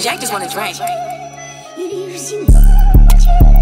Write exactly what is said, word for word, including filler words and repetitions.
Jack just wanted to drink.